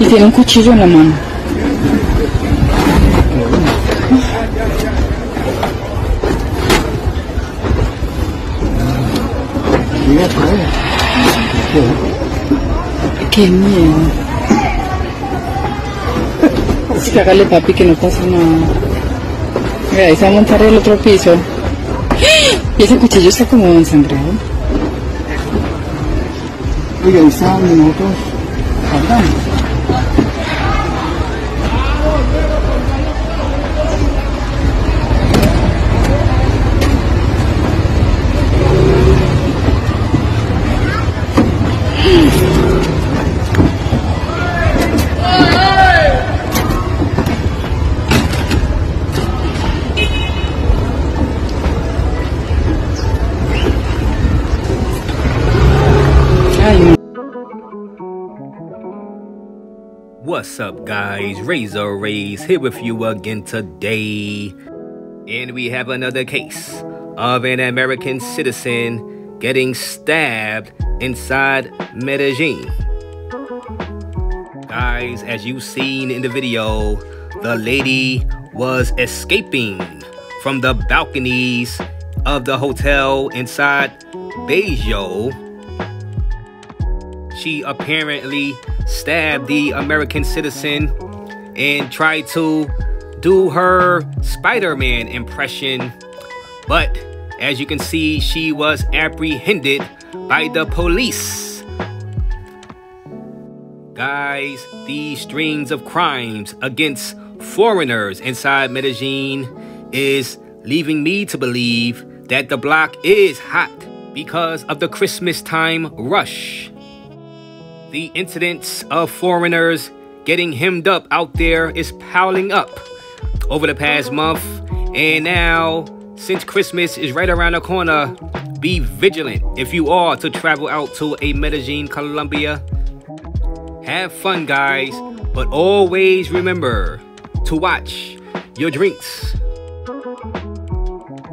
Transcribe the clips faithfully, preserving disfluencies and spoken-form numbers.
Y tiene un cuchillo en la mano. Qué miedo. Es que hágale, papi, que no pasa nada. Mira, ahí se va a montar el otro piso. Y ese cuchillo está como ensangrado. Oiga, ahí están nosotros hablando. What's up, guys? Razor Raze here with you again today, and we have another case of an American citizen getting stabbed inside Medellin. Guys, as you've seen in the video, the lady was escaping from the balconies of the hotel inside Medellin. She apparently stabbed the American citizen and tried to do her Spider-Man impression, but as you can see, she was apprehended by the police. Guys, these strings of crimes against foreigners inside Medellin is leaving me to believe that the block is hot because of the Christmas time rush. The incidents of foreigners getting hemmed up out there is piling up over the past month. And now, since Christmas is right around the corner, be vigilant if you are to travel out to a Medellin, Colombia. Have fun, guys, but always remember to watch your drinks.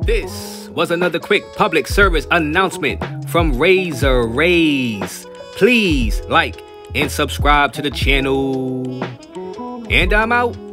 This was another quick public service announcement from Razor Raze. Please like and subscribe to the channel. And I'm out.